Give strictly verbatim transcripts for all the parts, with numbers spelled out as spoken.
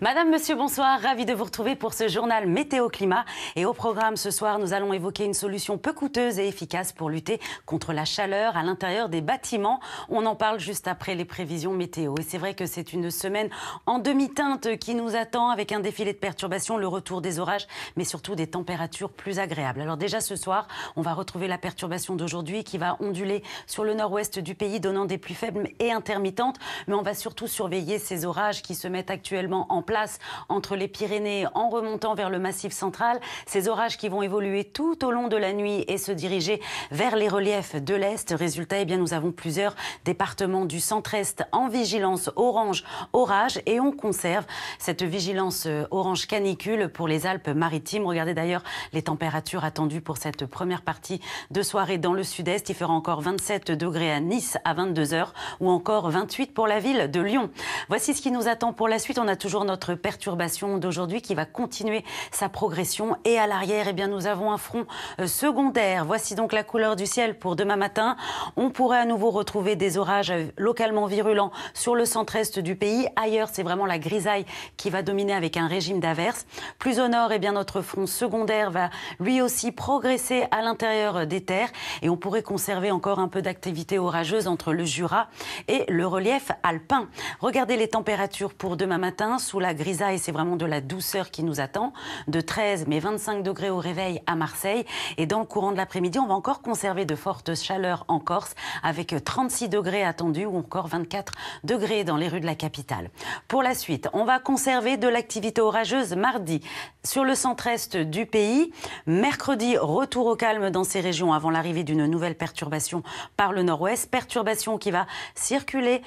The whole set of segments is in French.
Madame, Monsieur, bonsoir. Ravi de vous retrouver pour ce journal météo-climat. Et au programme ce soir, nous allons évoquer une solution peu coûteuse et efficace pour lutter contre la chaleur à l'intérieur des bâtiments. On en parle juste après les prévisions météo. Et c'est vrai que c'est une semaine en demi-teinte qui nous attend avec un défilé de perturbations, le retour des orages, mais surtout des températures plus agréables. Alors déjà ce soir, on va retrouver la perturbation d'aujourd'hui qui va onduler sur le nord-ouest du pays, donnant des pluies faibles et intermittentes. Mais on va surtout surveiller ces orages qui se mettent actuellement en place entre les Pyrénées en remontant vers le massif central. Ces orages qui vont évoluer tout au long de la nuit et se diriger vers les reliefs de l'Est. Résultat, eh bien, nous avons plusieurs départements du centre-Est en vigilance orange orage et on conserve cette vigilance orange canicule pour les Alpes-Maritimes. Regardez d'ailleurs les températures attendues pour cette première partie de soirée dans le sud-est. Il fera encore vingt-sept degrés à Nice à vingt-deux heures ou encore vingt-huit pour la ville de Lyon. Voici ce qui nous attend pour la suite. On a toujours notre Notre perturbation d'aujourd'hui qui va continuer sa progression. Et à l'arrière, eh bien, nous avons un front secondaire. Voici donc la couleur du ciel pour demain matin. On pourrait à nouveau retrouver des orages localement virulents sur le centre-est du pays. Ailleurs, c'est vraiment la grisaille qui va dominer avec un régime d'averses. Plus au nord, eh bien, notre front secondaire va lui aussi progresser à l'intérieur des terres. Et on pourrait conserver encore un peu d'activité orageuse entre le Jura et le relief alpin. Regardez les températures pour demain matin sous la La grisaille, c'est vraiment de la douceur qui nous attend, de treize mais vingt-cinq degrés au réveil à Marseille. Et dans le courant de l'après-midi, on va encore conserver de fortes chaleurs en Corse avec trente-six degrés attendus ou encore vingt-quatre degrés dans les rues de la capitale. Pour la suite, on va conserver de l'activité orageuse mardi sur le centre-est du pays. Mercredi, retour au calme dans ces régions avant l'arrivée d'une nouvelle perturbation par le nord-ouest. Perturbation qui va circuler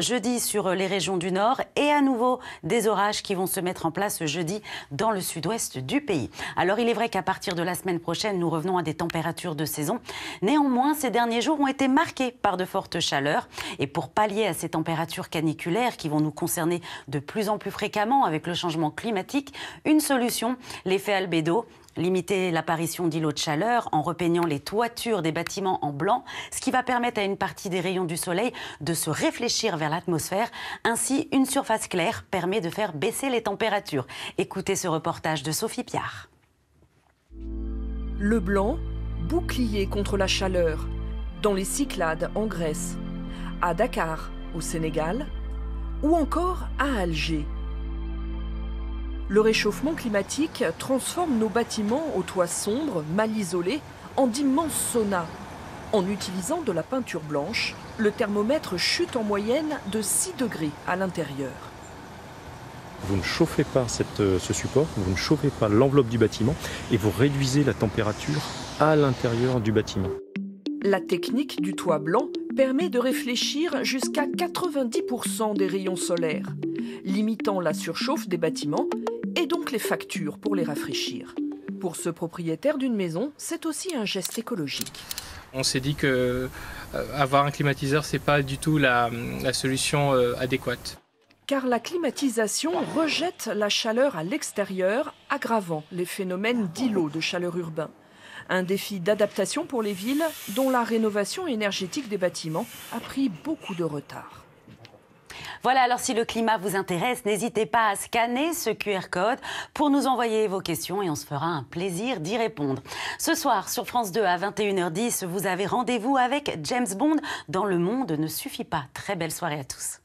jeudi sur les régions du nord et à nouveau des orages qui vont se mettre en place jeudi dans le sud-ouest du pays. Alors il est vrai qu'à partir de la semaine prochaine, nous revenons à des températures de saison. Néanmoins, ces derniers jours ont été marqués par de fortes chaleurs. Et pour pallier à ces températures caniculaires qui vont nous concerner de plus en plus fréquemment avec le changement climatique, une solution, l'effet albédo. Limiter l'apparition d'îlots de chaleur en repeignant les toitures des bâtiments en blanc, ce qui va permettre à une partie des rayons du soleil de se réfléchir vers l'atmosphère. Ainsi, une surface claire permet de faire baisser les températures. Écoutez ce reportage de Sophie Pierre. Le blanc, bouclier contre la chaleur, dans les Cyclades en Grèce, à Dakar au Sénégal ou encore à Alger. Le réchauffement climatique transforme nos bâtiments aux toits sombres, mal isolés, en d'immenses saunas. En utilisant de la peinture blanche, le thermomètre chute en moyenne de six degrés à l'intérieur. Vous ne chauffez pas cette, ce support, vous ne chauffez pas l'enveloppe du bâtiment et vous réduisez la température à l'intérieur du bâtiment. La technique du toit blanc permet de réfléchir jusqu'à quatre-vingt-dix pour cent des rayons solaires, limitant la surchauffe des bâtiments et donc les factures pour les rafraîchir. Pour ce propriétaire d'une maison, c'est aussi un geste écologique. On s'est dit que avoir un climatiseur, c'est pas du tout la, la solution adéquate. Car la climatisation rejette la chaleur à l'extérieur, aggravant les phénomènes d'îlots de chaleur urbains. Un défi d'adaptation pour les villes, dont la rénovation énergétique des bâtiments a pris beaucoup de retard. Voilà, alors si le climat vous intéresse, n'hésitez pas à scanner ce Q R code pour nous envoyer vos questions et on se fera un plaisir d'y répondre. Ce soir, sur France deux à vingt et une heures dix, vous avez rendez-vous avec James Bond dans Le Monde ne suffit pas. Très belle soirée à tous.